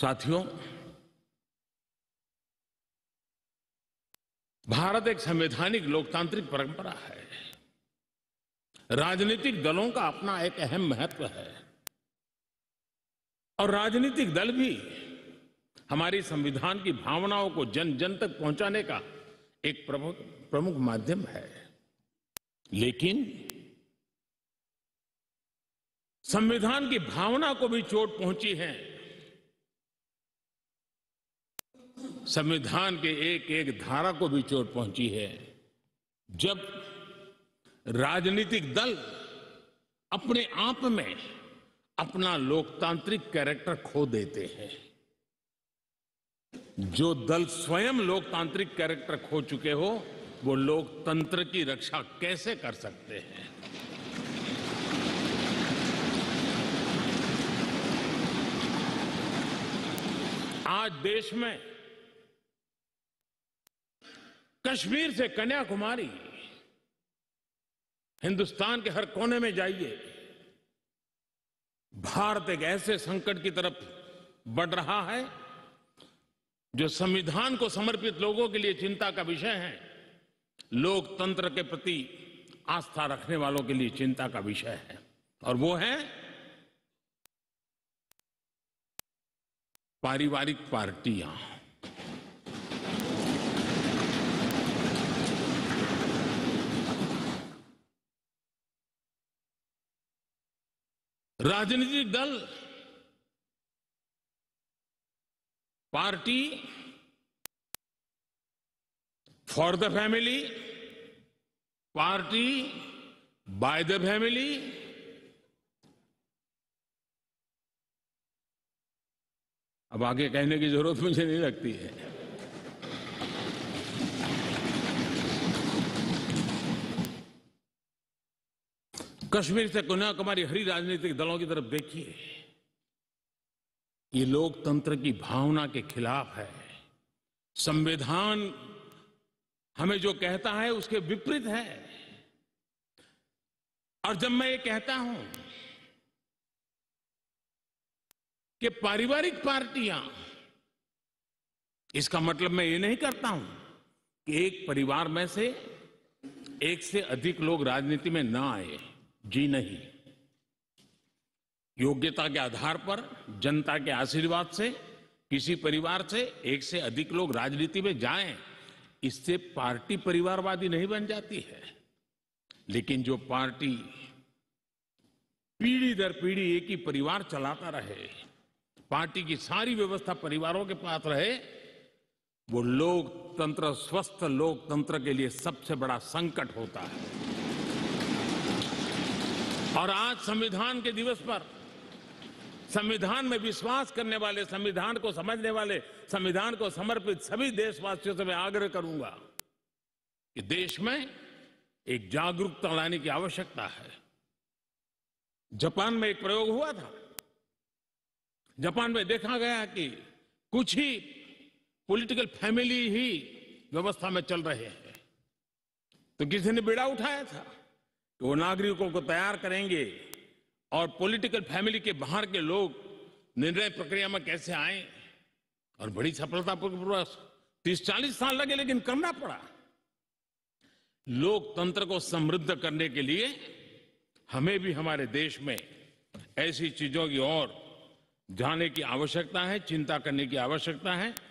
साथियों, भारत एक संवैधानिक लोकतांत्रिक परंपरा है। राजनीतिक दलों का अपना एक अहम महत्व है और राजनीतिक दल भी हमारी संविधान की भावनाओं को जन जन तक पहुंचाने का एक प्रमुख माध्यम है। लेकिन संविधान की भावना को भी चोट पहुंची है। संविधान के एक एक धारा को भी चोट पहुंची है। जब राजनीतिक दल अपने आप में अपना लोकतांत्रिक कैरेक्टर खो देते हैं, जो दल स्वयं लोकतांत्रिक कैरेक्टर खो चुके हो वो लोकतंत्र की रक्षा कैसे कर सकते हैं? आज देश में कश्मीर से कन्याकुमारी, हिंदुस्तान के हर कोने में जाइए, भारत एक ऐसे संकट की तरफ बढ़ रहा है जो संविधान को समर्पित लोगों के लिए चिंता का विषय है, लोकतंत्र के प्रति आस्था रखने वालों के लिए चिंता का विषय है। और वो है पारिवारिक पार्टियां। राजनीतिक दल, party, for the family, party by the family, अब आगे कहने की जरूरत मुझे नहीं लगती है। कश्मीर से कन्याकुमारी हरी राजनीतिक दलों की तरफ देखिए, ये लोकतंत्र की भावना के खिलाफ है। संविधान हमें जो कहता है उसके विपरीत है। और जब मैं ये कहता हूं कि पारिवारिक पार्टियां, इसका मतलब मैं ये नहीं करता हूं कि एक परिवार में से एक से अधिक लोग राजनीति में ना आए, जी नहीं। योग्यता के आधार पर जनता के आशीर्वाद से किसी परिवार से एक से अधिक लोग राजनीति में जाएं, इससे पार्टी परिवारवादी नहीं बन जाती है। लेकिन जो पार्टी पीढ़ी दर पीढ़ी एक ही परिवार चलाता रहे, पार्टी की सारी व्यवस्था परिवारों के पास रहे, वो लोकतंत्र, स्वस्थ लोकतंत्र के लिए सबसे बड़ा संकट होता है। और आज संविधान के दिवस पर संविधान में विश्वास करने वाले, संविधान को समझने वाले, संविधान को समर्पित सभी देशवासियों से मैं आग्रह करूंगा कि देश में एक जागरूकता लाने की आवश्यकता है। जापान में एक प्रयोग हुआ था। जापान में देखा गया कि कुछ ही पॉलिटिकल फैमिली ही व्यवस्था में चल रहे हैं, तो किसी ने बीड़ा उठाया था कि वो नागरिकों को तैयार करेंगे और पॉलिटिकल फैमिली के बाहर के लोग निर्णय प्रक्रिया में कैसे आए, और बड़ी सफलतापूर्वक 30-40 साल लगे लेकिन करना पड़ा। लोकतंत्र को समृद्ध करने के लिए हमें भी हमारे देश में ऐसी चीजों की ओर जाने की आवश्यकता है, चिंता करने की आवश्यकता है।